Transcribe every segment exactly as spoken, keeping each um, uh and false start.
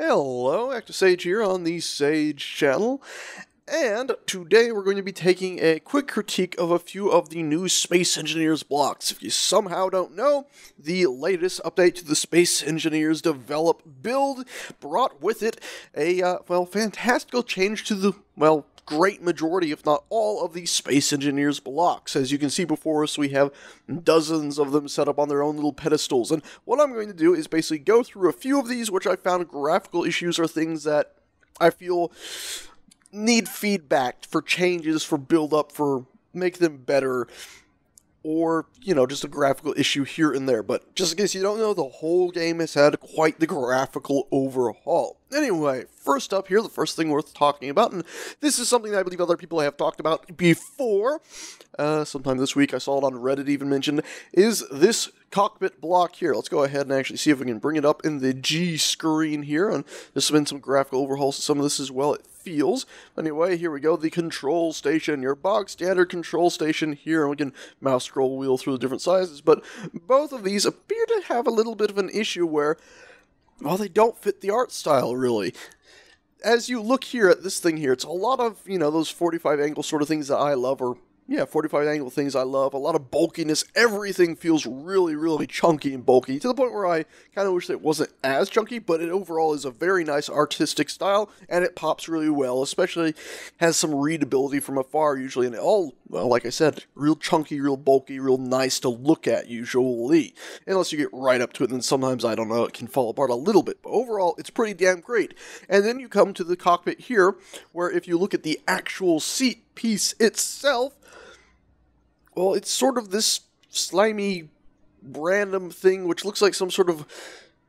Hello, ActiveSage here on the Sage channel, and today we're going to be taking a quick critique of a few of the new Space Engineers blocks. If you somehow don't know, the latest update to the Space Engineers develop build brought with it a, uh, well, fantastical change to the, well, great majority, if not all, of the Space Engineers blocks. As you can see before us, we have dozens of them set up on their own little pedestals. And what I'm going to do is basically go through a few of these, which I found graphical issues or things that I feel need feedback for changes, for build-up, for make them better, or, you know, just a graphical issue here and there. But just in case you don't know, the whole game has had quite the graphical overhaul. Anyway, first up here, the first thing worth talking about, and this is something that I believe other people have talked about before, uh, sometime this week, I saw it on Reddit even mentioned, is this cockpit block here. Let's go ahead and actually see if we can bring it up in the G screen here, and there's been some graphical overhauls to some of this as well, it feels. Anyway, here we go, the control station, your bog standard control station here, and we can mouse scroll wheel through the different sizes, but both of these appear to have a little bit of an issue where, well, they don't fit the art style, really. As you look here at this thing here, it's a lot of, you know, those forty-five angle sort of things that I love, or, yeah, forty-five angle things I love. A lot of bulkiness. Everything feels really, really chunky and bulky, to the point where I kind of wish that it wasn't as chunky, but it overall is a very nice artistic style, and it pops really well, especially has some readability from afar, usually, and all, well, like I said, real chunky, real bulky, real nice to look at, usually. Unless you get right up to it, and then sometimes, I don't know, it can fall apart a little bit, but overall, it's pretty damn great. And then you come to the cockpit here, where if you look at the actual seat piece itself, well, it's sort of this slimy, random thing which looks like some sort of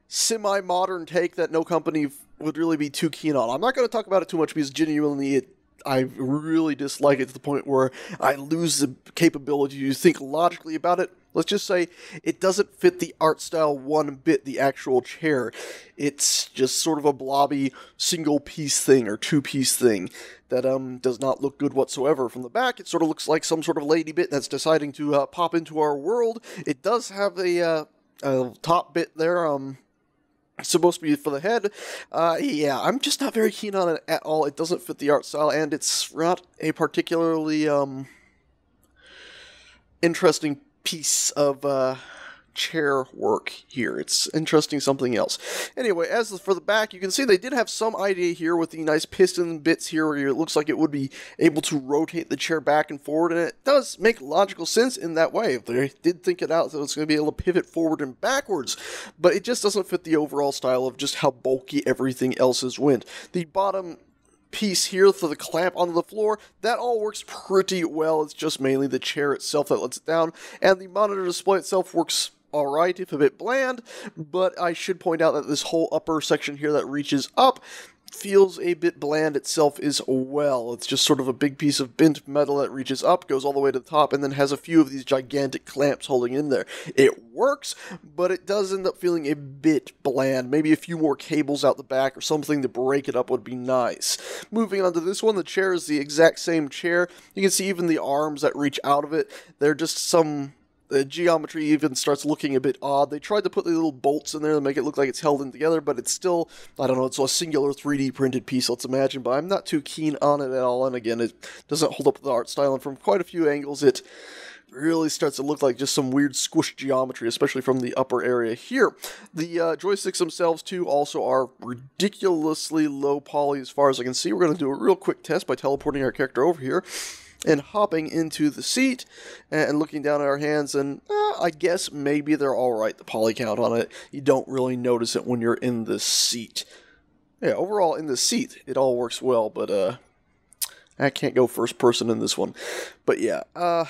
semi-modern take that no company would really be too keen on. I'm not going to talk about it too much because genuinely it, I really dislike it to the point where I lose the capability to think logically about it. Let's just say it doesn't fit the art style one bit, the actual chair. It's just sort of a blobby single-piece thing or two-piece thing that um does not look good whatsoever. From the back, it sort of looks like some sort of lady bit that's deciding to uh, pop into our world. It does have a, uh, a top bit there, um... supposed to be for the head. Uh, yeah, I'm just not very keen on it at all. It doesn't fit the art style, and it's not a particularly um, interesting piece of uh, chair work here. It's interesting something else. Anyway, as for the back, you can see they did have some idea here with the nice piston bits here where it looks like it would be able to rotate the chair back and forward, and it does make logical sense in that way. They did think it out that it's going to be able to pivot forward and backwards, but it just doesn't fit the overall style of just how bulky everything else is went. The bottom piece here for the clamp onto the floor, that all works pretty well. It's just mainly the chair itself that lets it down, and the monitor display itself works alright, if a bit bland, but I should point out that this whole upper section here that reaches up feels a bit bland itself as well. It's just sort of a big piece of bent metal that reaches up, goes all the way to the top, and then has a few of these gigantic clamps holding in there. It works, but it does end up feeling a bit bland. Maybe a few more cables out the back or something to break it up would be nice. Moving on to this one, the chair is the exact same chair. You can see even the arms that reach out of it, they're just some... the geometry even starts looking a bit odd. They tried to put the little bolts in there to make it look like it's held in together, but it's still, I don't know, it's a singular three D printed piece, let's imagine, but I'm not too keen on it at all, and again, it doesn't hold up to the art style, and from quite a few angles, it really starts to look like just some weird squished geometry, especially from the upper area here. The uh, joysticks themselves, too, also are ridiculously low poly as far as I can see. We're going to do a real quick test by teleporting our character over here and hopping into the seat and looking down at our hands, and eh, I guess maybe they're alright, the poly count on it. You don't really notice it when you're in the seat. Yeah, overall, in the seat, it all works well, but uh, I can't go first person in this one. But yeah, uh...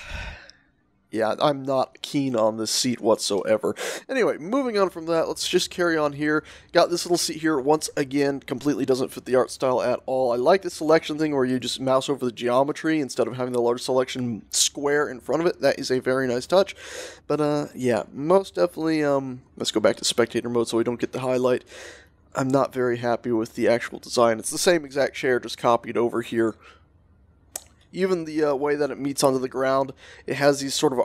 yeah, I'm not keen on this seat whatsoever. Anyway, moving on from that, let's just carry on here. Got this little seat here, once again, completely doesn't fit the art style at all. I like the selection thing where you just mouse over the geometry instead of having the large selection square in front of it. That is a very nice touch. But, uh, yeah, most definitely, um, let's go back to spectator mode so we don't get the highlight. I'm not very happy with the actual design. It's the same exact chair, just copied over here. Even the uh, way that it meets onto the ground, it has these sort of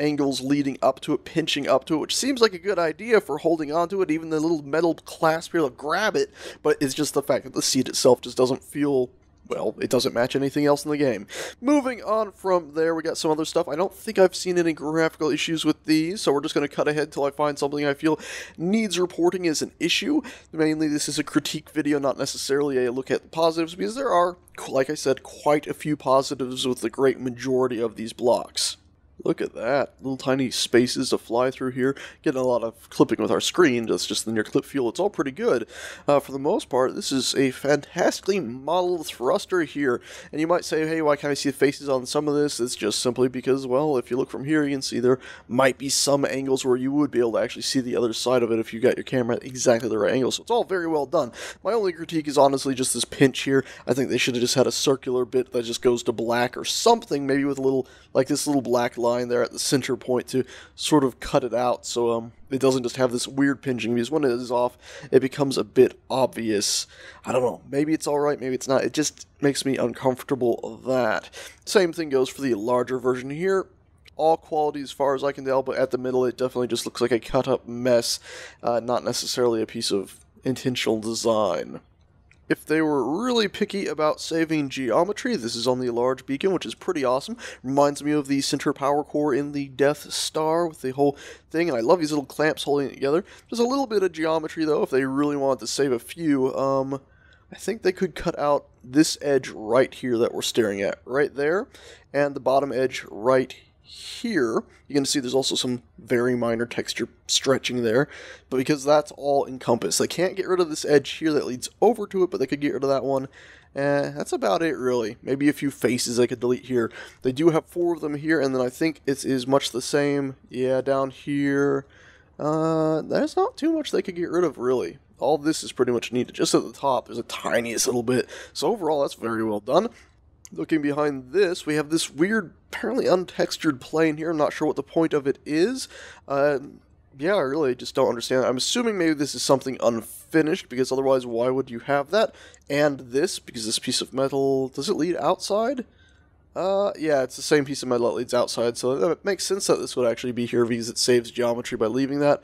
angles leading up to it, pinching up to it, which seems like a good idea for holding onto it. Even the little metal clasp here to grab it, but it's just the fact that the seat itself just doesn't feel, well, it doesn't match anything else in the game. Moving on from there, we got some other stuff. I don't think I've seen any graphical issues with these, so we're just going to cut ahead until I find something I feel needs reporting as an issue. Mainly, this is a critique video, not necessarily a look at the positives, because there are, like I said, quite a few positives with the great majority of these blocks. Look at that. Little tiny spaces to fly through here. Getting a lot of clipping with our screen. That's just the near clip feel. It's all pretty good. Uh, for the most part, this is a fantastically modeled thruster here. And you might say, hey, why can't I see the faces on some of this? It's just simply because, well, if you look from here, you can see there might be some angles where you would be able to actually see the other side of it if you got your camera at exactly the right angle. So it's all very well done. My only critique is honestly just this pinch here. I think they should have just had a circular bit that just goes to black or something, maybe with a little, like this little black line line there at the center point to sort of cut it out so um, it doesn't just have this weird pinching, because when it is off it becomes a bit obvious. I don't know, maybe it's alright, maybe it's not, it just makes me uncomfortable that. Same thing goes for the larger version here. All quality as far as I can tell, but at the middle it definitely just looks like a cut up mess, uh, not necessarily a piece of intentional design. If they were really picky about saving geometry, this is on the large beacon, which is pretty awesome. Reminds me of the center power core in the Death Star with the whole thing, and I love these little clamps holding it together. There's a little bit of geometry, though, if they really wanted to save a few. Um, I think they could cut out this edge right here that we're staring at, right there, and the bottom edge right here. Here, you can see there's also some very minor texture stretching there, but because that's all encompassed. They can't get rid of this edge here that leads over to it, but they could get rid of that one. And that's about it, really. Maybe a few faces I could delete here. They do have four of them here, and then I think it is much the same. Yeah, down here. Uh, there's not too much they could get rid of, really. All this is pretty much needed. Just at the top, there's a tiniest little bit. So overall, that's very well done. Looking behind this, we have this weird, apparently untextured plane here. I'm not sure what the point of it is. Uh, yeah, I really just don't understand. I'm assuming maybe this is something unfinished, because otherwise why would you have that? And this, because this piece of metal, does it lead outside? Uh, yeah, it's the same piece of metal that leads outside, so it makes sense that this would actually be here, because it saves geometry by leaving that.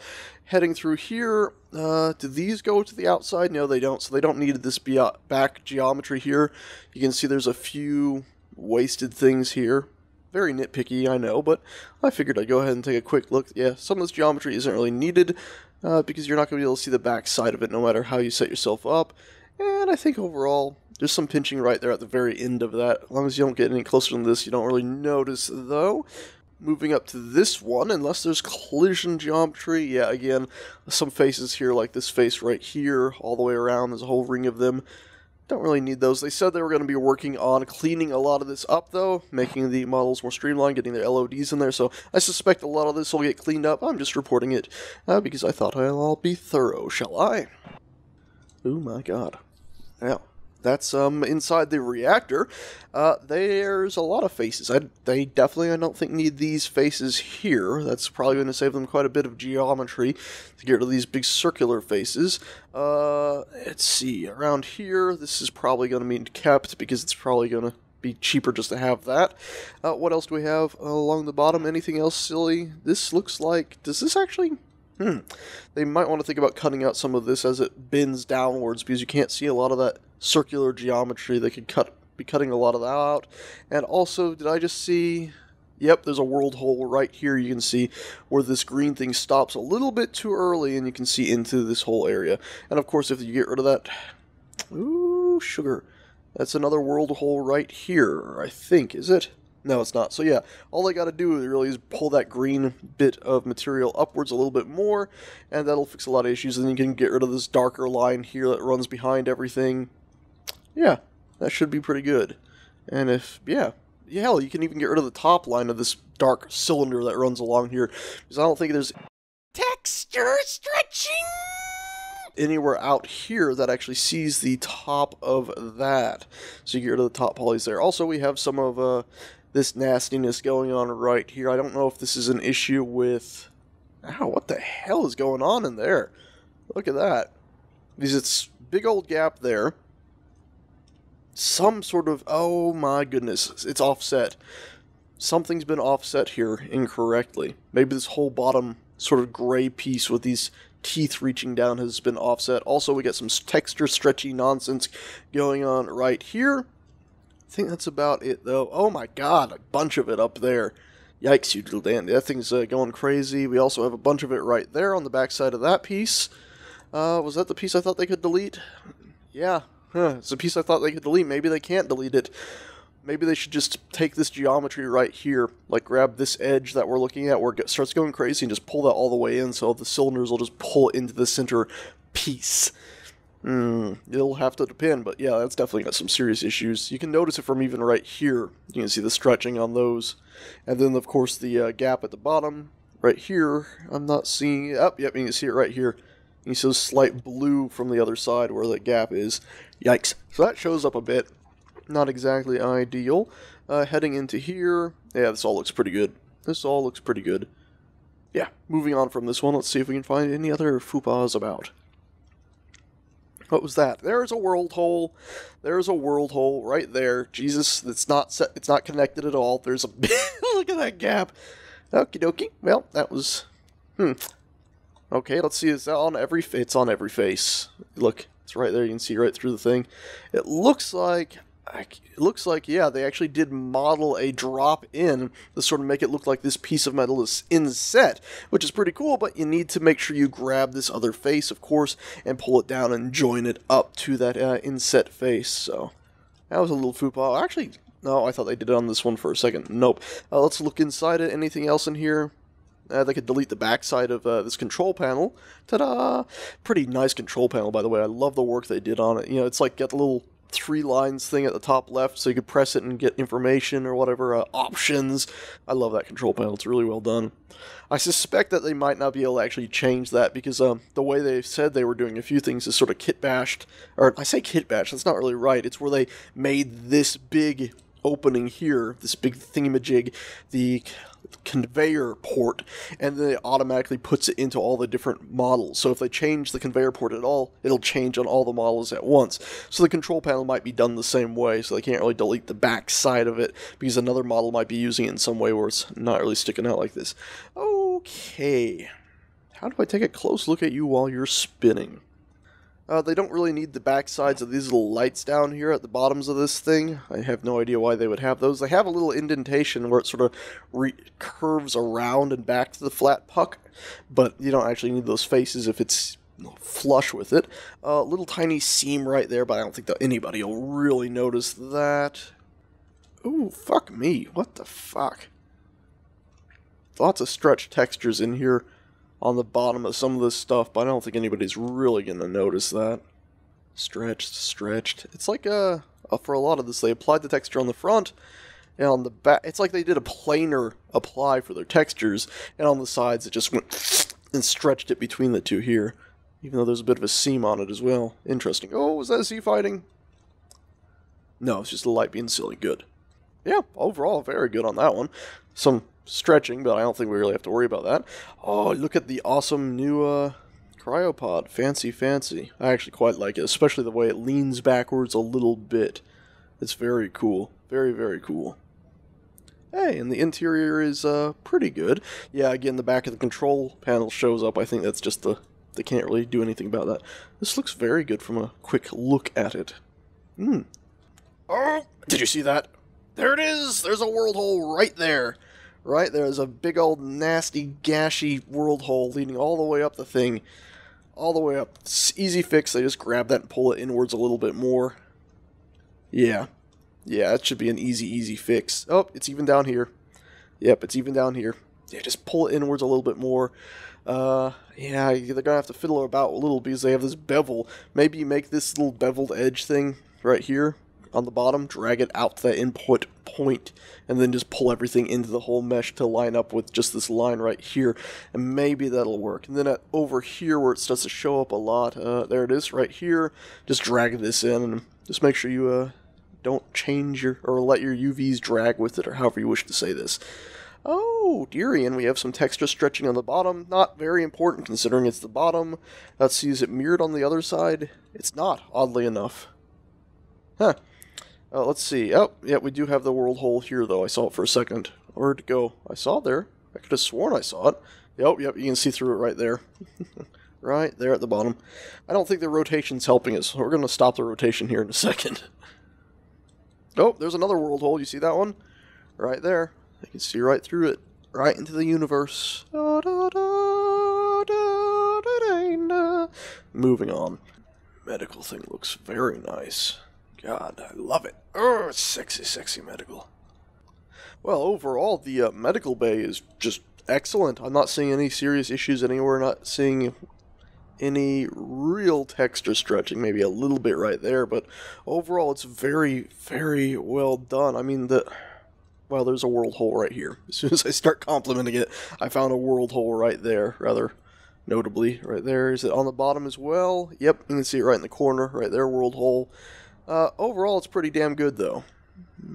Heading through here, uh, do these go to the outside? No, they don't, so they don't need this back geometry here. You can see there's a few wasted things here. Very nitpicky, I know, but I figured I'd go ahead and take a quick look. Yeah, some of this geometry isn't really needed, uh, because you're not going to be able to see the back side of it no matter how you set yourself up. And I think overall, there's some pinching right there at the very end of that. As long as you don't get any closer than this, you don't really notice, though. Moving up to this one, unless there's collision geometry, yeah, again, some faces here, like this face right here, all the way around, there's a whole ring of them. Don't really need those. They said they were going to be working on cleaning a lot of this up, though, making the models more streamlined, getting their L O Ds in there, so I suspect a lot of this will get cleaned up. I'm just reporting it, uh, because I thought I'll be thorough, shall I? Oh my god. Now, that's um inside the reactor. Uh, there's a lot of faces. I, they definitely, I don't think, need these faces here. That's probably going to save them quite a bit of geometry to get rid of these big circular faces. Uh, let's see. Around here, this is probably going to be kept because it's probably going to be cheaper just to have that. Uh, what else do we have along the bottom? Anything else silly? This looks like... Does this actually... Hmm. They might want to think about cutting out some of this as it bends downwards, because you can't see a lot of that circular geometry. They could cut, be cutting a lot of that out. And also, did I just see... Yep, there's a world hole right here. You can see where this green thing stops a little bit too early, and you can see into this whole area. And of course, if you get rid of that... Ooh, sugar. That's another world hole right here, I think, is it? No, it's not. So yeah, all I got to do really is pull that green bit of material upwards a little bit more, and that'll fix a lot of issues. And then you can get rid of this darker line here that runs behind everything. Yeah, that should be pretty good. And if, yeah, yeah, hell, you can even get rid of the top line of this dark cylinder that runs along here, because I don't think there's texture stretching anywhere out here that actually sees the top of that. So you get rid of the top polys there. Also, we have some of... Uh, this nastiness going on right here. I don't know if this is an issue with... Ow, what the hell is going on in there? Look at that. Because it's big old gap there. Some sort of... Oh my goodness, it's offset. something's been offset here incorrectly. Maybe this whole bottom sort of gray piece with these teeth reaching down has been offset. Also, we got some texture stretchy nonsense going on right here. I think that's about it, though. Oh my god, a bunch of it up there. Yikes, you little dandy. That thing's uh, going crazy. We also have a bunch of it right there on the back side of that piece. Uh, was that the piece I thought they could delete? Yeah, huh. It's a piece I thought they could delete. Maybe they can't delete it. Maybe they should just take this geometry right here, like grab this edge that we're looking at where it starts going crazy and just pull that all the way in so the cylinders will just pull into the center piece. Mm, it'll have to depend, but yeah, that's definitely got some serious issues. You can notice it from even right here. You can see the stretching on those. And then, of course, the uh, gap at the bottom right here. I'm not seeing it. Oh, yep, you can see it right here. You see the slight blue from the other side where the gap is. Yikes. So that shows up a bit. Not exactly ideal. Uh, heading into here, yeah, this all looks pretty good. This all looks pretty good. Yeah, moving on from this one, let's see if we can find any other faux-pas about. What was that? There's a world hole. There's a world hole right there. Jesus, it's not set, it's not connected at all. There's a look at that gap. Okie dokie. Well, that was hmm. Okay, let's see. Is that on every? It's on every face. Look, it's right there. You can see right through the thing. It looks like. It looks like, yeah, they actually did model a drop in to sort of make it look like this piece of metal is inset, which is pretty cool, but you need to make sure you grab this other face, of course, and pull it down and join it up to that uh, inset face. So that was a little faux-pas. Actually, no, I thought they did it on this one for a second. Nope. Uh, let's look inside it. Anything else in here? Uh, they could delete the backside of uh, this control panel. Ta-da! Pretty nice control panel, by the way. I love the work they did on it. You know, it's like got the little three lines thing at the top left, so you could press it and get information or whatever, uh, options. I love that control panel. It's really well done. I suspect that they might not be able to actually change that because um, the way they said they were doing a few things is sort of kitbashed, or I say kitbashed, that's not really right. It's where they made this big opening here, this big thingamajig, the conveyor port, and then it automatically puts it into all the different models. So if they change the conveyor port at all, it'll change on all the models at once. So the control panel might be done the same way, so they can't really delete the back side of it because another model might be using it in some way where it's not really sticking out like this. Okay. How do I take a close look at you while you're spinning? Uh, they don't really need the back sides of these little lights down here at the bottoms of this thing. I have no idea why they would have those. They have a little indentation where it sort of re curves around and back to the flat puck, but you don't actually need those faces if it's flush with it. A uh, little tiny seam right there, but I don't think that anybody will really notice that. Ooh, fuck me. What the fuck? Lots of stretch textures in here on the bottom of some of this stuff, but I don't think anybody's really going to notice that. Stretched, stretched. It's like, uh, for a lot of this, they applied the texture on the front, and on the back, it's like they did a planar apply for their textures, and on the sides it just went and stretched it between the two here, even though there's a bit of a seam on it as well. Interesting. Oh, was that sea fighting? No, it's just the light being silly. Good. Yeah, overall, very good on that one. Some stretching, but I don't think we really have to worry about that. Oh, look at the awesome new uh, cryopod. Fancy, fancy. I actually quite like it, especially the way it leans backwards a little bit. It's very cool. Very, very cool. Hey, and the interior is uh, pretty good. Yeah, again, the back of the control panel shows up. I think that's just the... They can't really do anything about that. This looks very good from a quick look at it. Hmm. Oh! Did you see that? There it is! There's a world hole right there! Right, there's a big old nasty, gashy world hole leading all the way up the thing. All the way up. It's easy fix, they just grab that and pull it inwards a little bit more. Yeah. Yeah, that should be an easy, easy fix. Oh, it's even down here. Yep, it's even down here. Yeah, just pull it inwards a little bit more. Uh, yeah, they're gonna have to fiddle about a little because they have this bevel. Maybe make this little beveled edge thing right here on the bottom, drag it out to that input point, and then just pull everything into the whole mesh to line up with just this line right here, and maybe that'll work. And then at, over here where it starts to show up a lot, uh, there it is right here, just drag this in, and just make sure you uh, don't change your, or let your U Vs drag with it, or however you wish to say this. Oh, dearie, and we have some texture stretching on the bottom. Not very important considering it's the bottom. Let's see, is it mirrored on the other side? It's not, oddly enough. Huh. Uh, let's see. Oh, yeah, we do have the world hole here, though. I saw it for a second. Where'd it go? I saw it there. I could have sworn I saw it. Yep, yep, you can see through it right there. Right there at the bottom. I don't think the rotation's helping us. We're going to stop the rotation here in a second. Oh, there's another world hole. You see that one? Right there. I can see right through it. Right into the universe. Moving on. Medical thing looks very nice. God, I love it. Oh, sexy, sexy medical. Well, overall, the uh, medical bay is just excellent. I'm not seeing any serious issues anywhere. Not seeing any real texture stretching. Maybe a little bit right there, but overall, it's very, very well done. I mean, the... Well, there's a world hole right here. As soon as I start complimenting it, I found a world hole right there, rather notably. Right there. Is it on the bottom as well? Yep, you can see it right in the corner. Right there, world hole. Uh, overall, it's pretty damn good, though.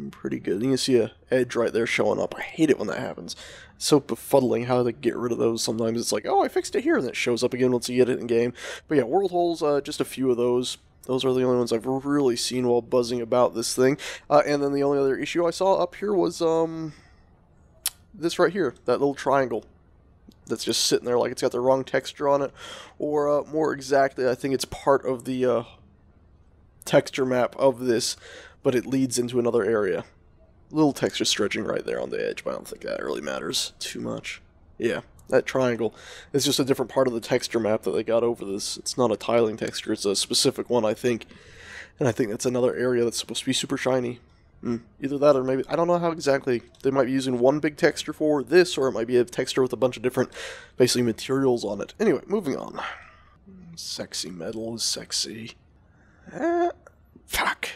Pretty good. You can see a edge right there showing up. I hate it when that happens. It's so befuddling how they get rid of those. Sometimes it's like, oh, I fixed it here, and it shows up again once you get it in game. But yeah, world holes, uh, just a few of those. Those are the only ones I've really seen while buzzing about this thing. Uh, and then the only other issue I saw up here was um, this right here, that little triangle that's just sitting there like it's got the wrong texture on it. Or uh, more exactly, I think it's part of the uh, texture map of this, but it leads into another area. Little texture stretching right there on the edge, but I don't think that really matters too much. Yeah. That triangle is just a different part of the texture map that they got over this. It's not a tiling texture. It's a specific one, I think. And I think that's another area that's supposed to be super shiny. Mm. Either that or maybe... I don't know how exactly. They might be using one big texture for this, or it might be a texture with a bunch of different, basically, materials on it. Anyway, moving on. Sexy metal is sexy. Ah, fuck.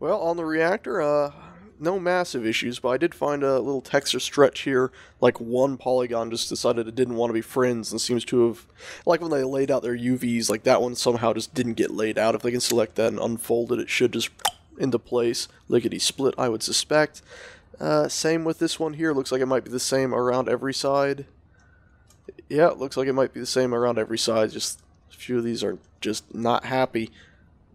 Well, on the reactor, uh... no massive issues, but I did find a little texture stretch here. Like one polygon just decided it didn't want to be friends and seems to have... Like when they laid out their U Vs, like that one somehow just didn't get laid out. If they can select that and unfold it, it should just into place. Lickety-split, I would suspect. Uh, same with this one here. Looks like it might be the same around every side. Yeah, it looks like it might be the same around every side. Just a few of these are just not happy.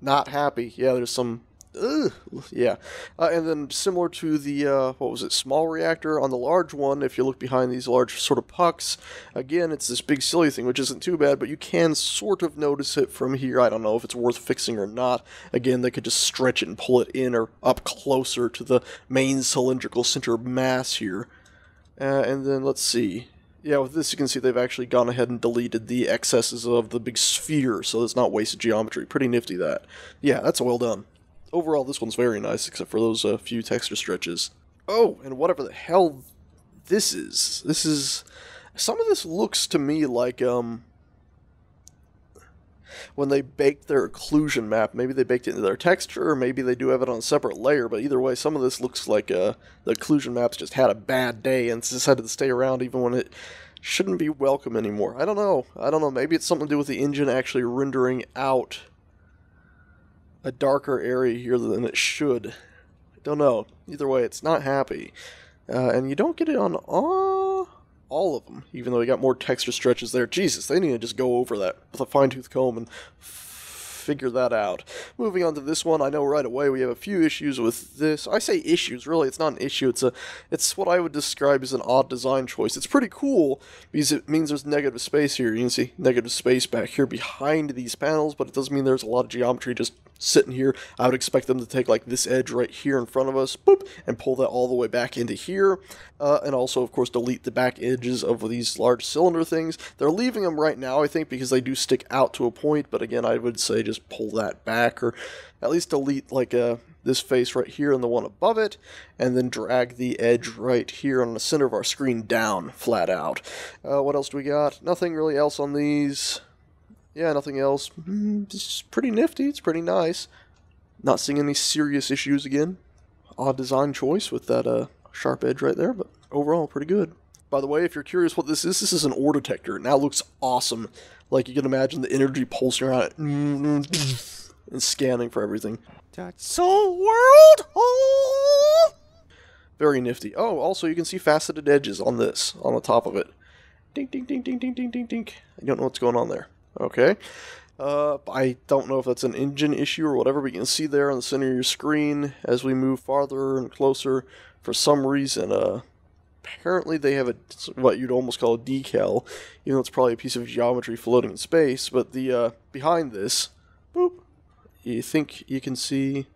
Not happy. Yeah, there's some... Ugh, yeah, uh, and then similar to the, uh, what was it, small reactor, on the large one, if you look behind these large sort of pucks, again, it's this big silly thing, which isn't too bad, but you can sort of notice it from here. I don't know if it's worth fixing or not. Again, they could just stretch it and pull it in or up closer to the main cylindrical center mass here. Uh, and then, let's see. Yeah, with this you can see they've actually gone ahead and deleted the excesses of the big sphere, so it's not wasted geometry. Pretty nifty, that. Yeah, that's well done. Overall, this one's very nice, except for those uh, few texture stretches. Oh, and whatever the hell this is. This is... Some of this looks to me like, um... when they baked their occlusion map, maybe they baked it into their texture, or maybe they do have it on a separate layer, but either way, some of this looks like uh, the occlusion map's just had a bad day and decided to stay around even when it shouldn't be welcome anymore. I don't know. I don't know. Maybe it's something to do with the engine actually rendering out a darker area here than it should. I don't know. Either way, it's not happy. Uh, and you don't get it on all, all of them, even though you got more texture stretches there. Jesus, they need to just go over that with a fine-tooth comb and figure that out. Moving on to this one, I know right away we have a few issues with this. I say issues, really. It's not an issue. It's a, it's what I would describe as an odd design choice. It's pretty cool because it means there's negative space here. You can see negative space back here behind these panels, but it doesn't mean there's a lot of geometry just sitting here. I would expect them to take like this edge right here in front of us, boop, and pull that all the way back into here. Uh, and also, of course, delete the back edges of these large cylinder things. They're leaving them right now, I think, because they do stick out to a point, but again, I would say just pull that back, or at least delete like uh, this face right here and the one above it, and then drag the edge right here on the center of our screen down, flat out. Uh, what else do we got? Nothing really else on these. Yeah, nothing else. It's pretty nifty. It's pretty nice. Not seeing any serious issues again. Odd design choice with that uh, sharp edge right there, but overall pretty good. By the way, if you're curious what this is, this is an ore detector. It now looks awesome. Like, you can imagine the energy pulsing around it and scanning for everything. That's a world hole! Very nifty. Oh, also, you can see faceted edges on this, on the top of it. Dink, dink, dink, dink, dink, dink, dink. I don't know what's going on there. Okay. Uh, I don't know if that's an engine issue or whatever, but you can see there on the center of your screen, as we move farther and closer, for some reason, uh, apparently they have a, what you'd almost call a decal, you know, it's probably a piece of geometry floating in space, but the, uh, behind this, boop, you think you can see,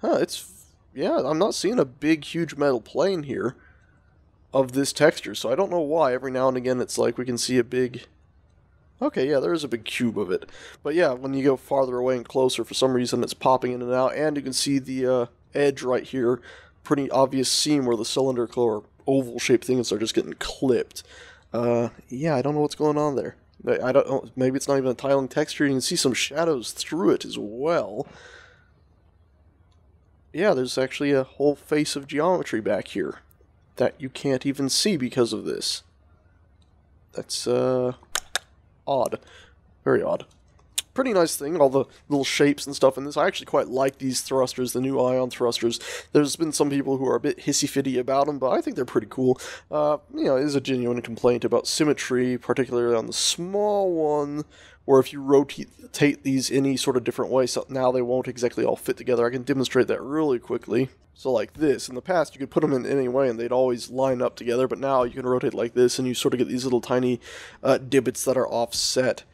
huh, it's, yeah, I'm not seeing a big, huge metal plane here of this texture, so I don't know why every now and again it's like we can see a big, okay, yeah, there is a big cube of it, but yeah, when you go farther away and closer, for some reason it's popping in and out, and you can see the, uh, edge right here, pretty obvious seam where the cylinder or oval-shaped things are just getting clipped. Uh, yeah, I don't know what's going on there. I don't. Maybe it's not even a tiling texture. You can see some shadows through it as well. Yeah, there's actually a whole face of geometry back here that you can't even see because of this. That's uh, odd. Very odd. Pretty nice thing, all the little shapes and stuff in this. I actually quite like these thrusters, the new ion thrusters. There's been some people who are a bit hissy-fitty about them, but I think they're pretty cool. Uh, you know, it is a genuine complaint about symmetry, particularly on the small one, where if you rotate these any sort of different way, so now they won't exactly all fit together. I can demonstrate that really quickly. So like this, in the past you could put them in any way and they'd always line up together, but now you can rotate like this and you sort of get these little tiny uh, divots that are offset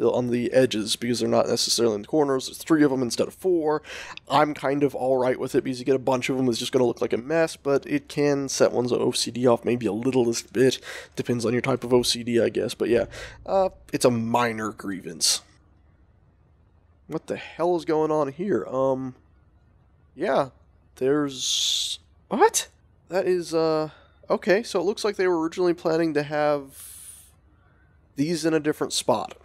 on the edges because they're not necessarily in the corners. There's three of them instead of four. I'm kind of alright with it because you get a bunch of them, it's just going to look like a mess, but it can set one's O C D off maybe a littlest bit. Depends on your type of O C D, I guess, but yeah. Uh, it's a minor grievance. What the hell is going on here? Um, yeah. There's... What? That is, uh... Okay, so it looks like they were originally planning to have these in a different spot.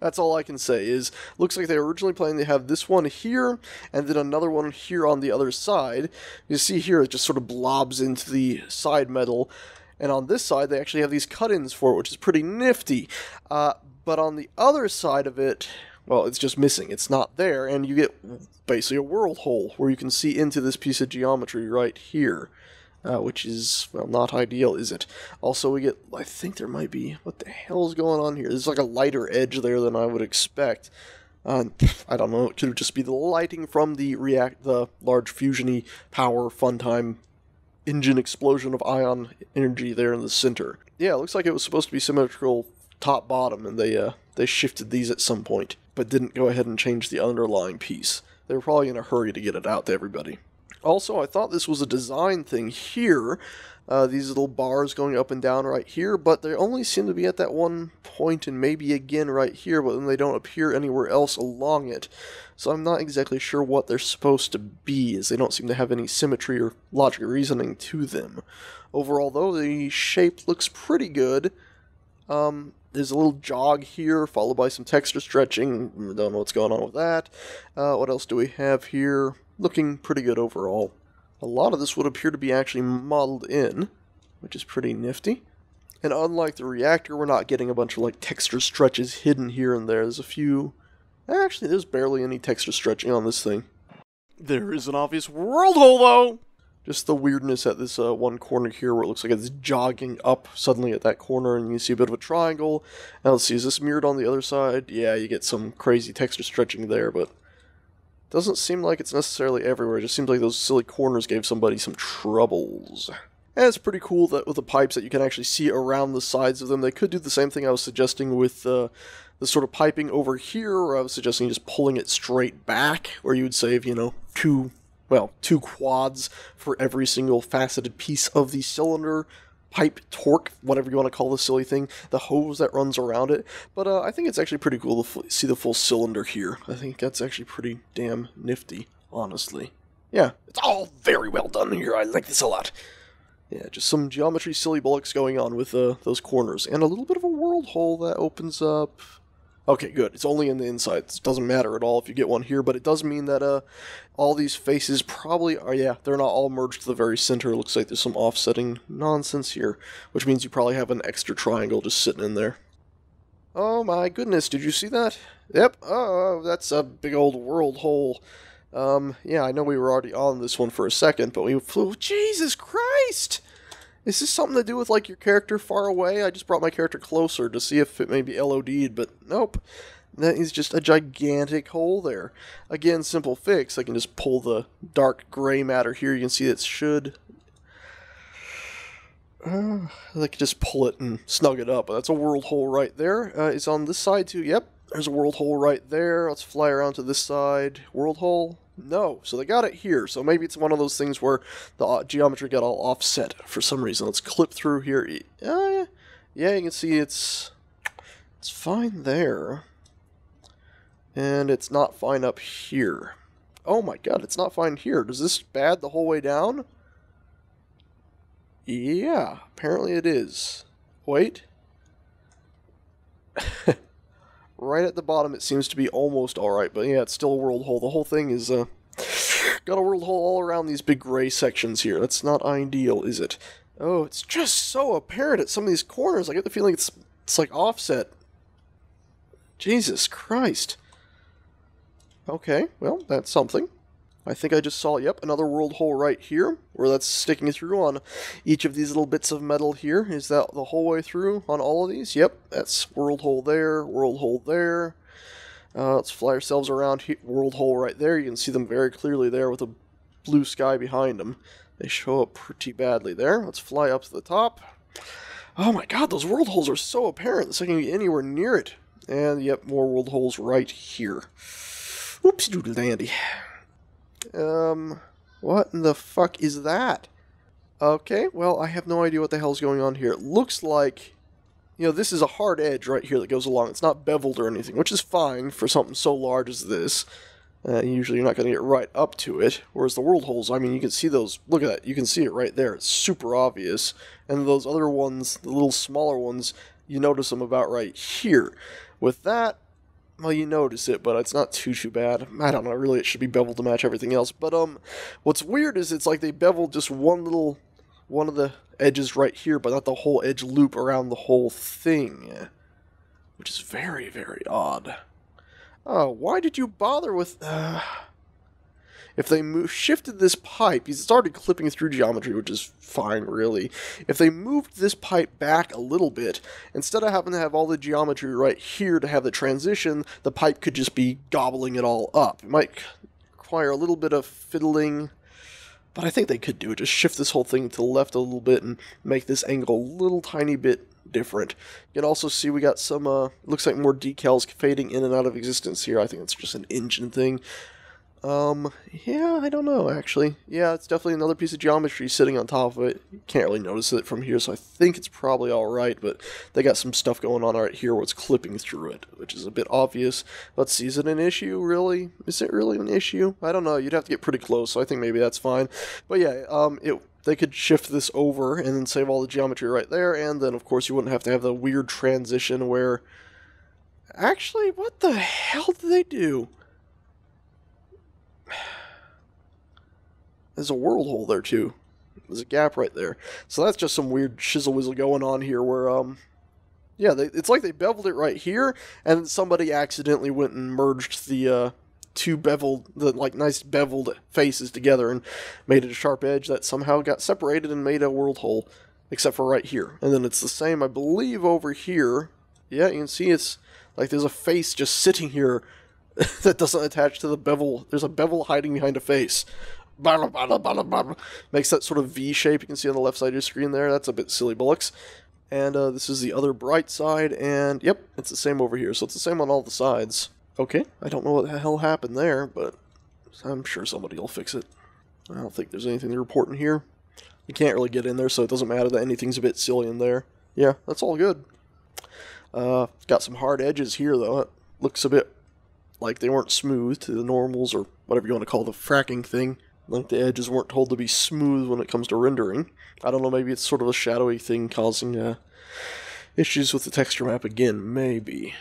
That's all I can say is, looks like they were originally planning to have this one here, and then another one here on the other side. You see here, it just sort of blobs into the side metal, and on this side, they actually have these cut-ins for it, which is pretty nifty. Uh, but on the other side of it, well, it's just missing. It's not there, and you get basically a world hole, where you can see into this piece of geometry right here. Uh, which is, well, not ideal, is it? Also, we get, I think there might be, what the hell is going on here? There's like a lighter edge there than I would expect. Uh, I don't know, it could just be the lighting from the react, the large fusiony power fun time engine explosion of ion energy there in the center. Yeah, it looks like it was supposed to be symmetrical top-bottom, and they, uh, they shifted these at some point, but didn't go ahead and change the underlying piece. They were probably in a hurry to get it out to everybody. Also, I thought this was a design thing here, uh, these little bars going up and down right here, but they only seem to be at that one point and maybe again right here, but then they don't appear anywhere else along it. So I'm not exactly sure what they're supposed to be, as they don't seem to have any symmetry or logic or reasoning to them. Overall, though, the shape looks pretty good. Um... There's a little jog here, followed by some texture stretching. Don't know what's going on with that. Uh, what else do we have here? Looking pretty good overall. A lot of this would appear to be actually modeled in, which is pretty nifty. And unlike the reactor, we're not getting a bunch of like texture stretches hidden here and there. There's a few... Actually, there's barely any texture stretching on this thing. There is an obvious world hole, though! Just the weirdness at this uh, one corner here where it looks like it's jogging up suddenly at that corner and you see a bit of a triangle. Now let's see, is this mirrored on the other side? Yeah, you get some crazy texture stretching there, but doesn't seem like it's necessarily everywhere. It just seems like those silly corners gave somebody some troubles. And it's pretty cool that with the pipes that you can actually see around the sides of them. They could do the same thing I was suggesting with uh, the sort of piping over here, or I was suggesting just pulling it straight back, where you would save, you know, two... Well, two quads for every single faceted piece of the cylinder, pipe, torque, whatever you want to call the silly thing, the hose that runs around it. But uh, I think it's actually pretty cool to f see the full cylinder here. I think that's actually pretty damn nifty, honestly. Yeah, it's all very well done here. I like this a lot. Yeah, just some geometry silly bollocks going on with uh, those corners. And a little bit of a world hole that opens up... Okay, good. It's only in the inside. It doesn't matter at all if you get one here, but it does mean that uh, all these faces probably are, yeah, they're not all merged to the very center. It looks like there's some offsetting nonsense here, which means you probably have an extra triangle just sitting in there. Oh my goodness, did you see that? Yep, oh, that's a big old world hole. Um, yeah, I know we were already on this one for a second, but we flew, Jesus Christ! Is this something to do with, like, your character far away? I just brought my character closer to see if it may be L O D'd, but nope. That is just a gigantic hole there. Again, simple fix. I can just pull the dark gray matter here. You can see it should... Uh, I could just pull it and snug it up. That's a world hole right there. Uh, it's on this side too. Yep, there's a world hole right there. Let's fly around to this side. World hole? No. So they got it here. So maybe it's one of those things where the geometry got all offset for some reason. Let's clip through here. Uh, yeah, you can see it's it's fine there. And it's not fine up here. Oh my god, it's not fine here. Does this bad the whole way down? Yeah, apparently it is. Wait. Right at the bottom it seems to be almost alright, but yeah, it's still a world hole. The whole thing is, uh, got a world hole all around these big gray sections here. That's not ideal, is it? Oh, it's just so apparent at some of these corners. I get the feeling it's, it's like offset. Jesus Christ. Okay, well, that's something. I think I just saw, yep, another world hole right here, where that's sticking through on each of these little bits of metal here. Is that the whole way through on all of these? Yep, that's world hole there, world hole there. Uh, let's fly ourselves around here. World hole right there. You can see them very clearly there with a blue sky behind them. They show up pretty badly there. Let's fly up to the top. Oh my god, those world holes are so apparent. It's not going to be anywhere near it. And yep, more world holes right here. Oopsie doodle dandy. Um, what in the fuck is that? Okay, well, I have no idea what the hell's going on here. It looks like, you know, this is a hard edge right here that goes along. It's not beveled or anything, which is fine for something so large as this. Uh, usually you're not going to get right up to it. Whereas the world holes, I mean, you can see those. Look at that. You can see it right there. It's super obvious. And those other ones, the little smaller ones, you notice them about right here. With that, well, you notice it, but it's not too, too bad. I don't know, really, it should be beveled to match everything else. But, um, what's weird is it's like they beveled just one little, one of the edges right here, but not the whole edge loop around the whole thing. Which is very, very odd. Oh, why did you bother with, uh... If they move, shifted this pipe, because it's already clipping through geometry, which is fine, really. If they moved this pipe back a little bit, instead of having to have all the geometry right here to have the transition, the pipe could just be gobbling it all up. It might require a little bit of fiddling, but I think they could do it. Just shift this whole thing to the left a little bit and make this angle a little tiny bit different. You can also see we got some, uh, looks like more decals fading in and out of existence here. I think it's just an engine thing. Um, yeah, I don't know, actually. Yeah, it's definitely another piece of geometry sitting on top of it. You can't really notice it from here, so I think it's probably alright, but they got some stuff going on right here where it's clipping through it, which is a bit obvious. Let's see, is it an issue, really? Is it really an issue? I don't know, you'd have to get pretty close, so I think maybe that's fine. But yeah, um, it... they could shift this over and then save all the geometry right there, and then, of course, you wouldn't have to have the weird transition where... Actually, what the hell did they do? There's a world hole there too. There's a gap right there. So that's just some weird shizzle whizzle going on here where, um, yeah, they, it's like they beveled it right here and somebody accidentally went and merged the, uh, two beveled, the, like, nice beveled faces together and made it a sharp edge that somehow got separated and made a world hole, except for right here. And then it's the same, I believe, over here. Yeah, you can see it's, like, there's a face just sitting here that doesn't attach to the bevel. There's a bevel hiding behind a face. Blah, blah, blah, blah, blah. Makes that sort of V shape you can see on the left side of your screen there. That's a bit silly bullocks. And uh, this is the other bright side, and yep, it's the same over here. So it's the same on all the sides. Okay, I don't know what the hell happened there, but I'm sure somebody will fix it. I don't think there's anything to report in here. You can't really get in there, so it doesn't matter that anything's a bit silly in there. Yeah, that's all good. Uh, got some hard edges here, though. It looks a bit like they weren't smooth to the normals, or whatever you want to call the fracking thing. Like the edges weren't told to be smooth when it comes to rendering. I don't know, maybe it's sort of a shadowy thing causing uh, issues with the texture map again, maybe.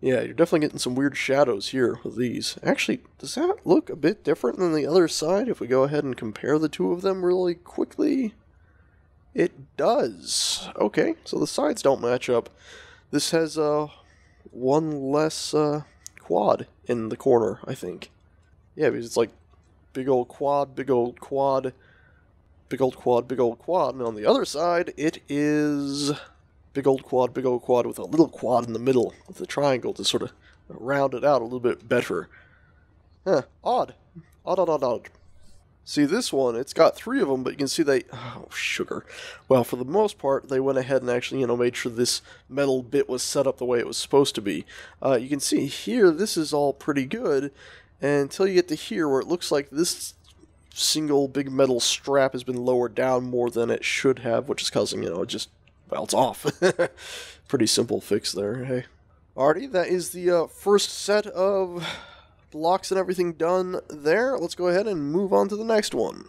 Yeah, you're definitely getting some weird shadows here with these. Actually, does that look a bit different than the other side if we go ahead and compare the two of them really quickly? It does. Okay, so the sides don't match up. This has uh, one less uh, quad in the corner, I think. Yeah, because it's like big old quad, big old quad, big old quad, big old quad, and on the other side, it is big old quad, big old quad, with a little quad in the middle, with a triangle to sort of round it out a little bit better. Huh, odd. Odd, odd, odd, odd. See this one, it's got three of them, but you can see they, oh, sugar. Well, for the most part, they went ahead and actually, you know, made sure this metal bit was set up the way it was supposed to be. Uh, you can see here, this is all pretty good, until you get to here where it looks like this single big metal strap has been lowered down more than it should have, which is causing, you know, it just, well, it's off. Pretty simple fix there, hey. Alrighty, that is the uh, first set of locks and everything done there. Let's go ahead and move on to the next one.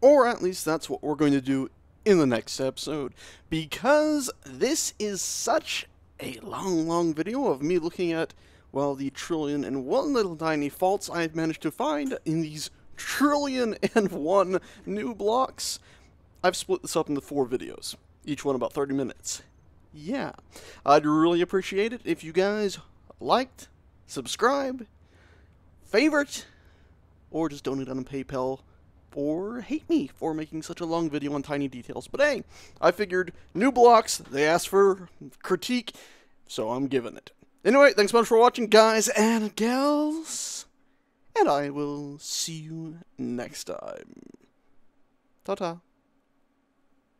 Or at least that's what we're going to do in the next episode, because this is such a long, long video of me looking at, well, the trillion and one little tiny faults I've managed to find in these trillion and one new blocks. I've split this up into four videos, each one about thirty minutes. Yeah, I'd really appreciate it if you guys liked, subscribe, favorite, or just donate on PayPal, or hate me for making such a long video on tiny details. But hey, I figured new blocks, they asked for critique, so I'm giving it. Anyway, thanks so much for watching, guys and gals, and I will see you next time. Ta-ta.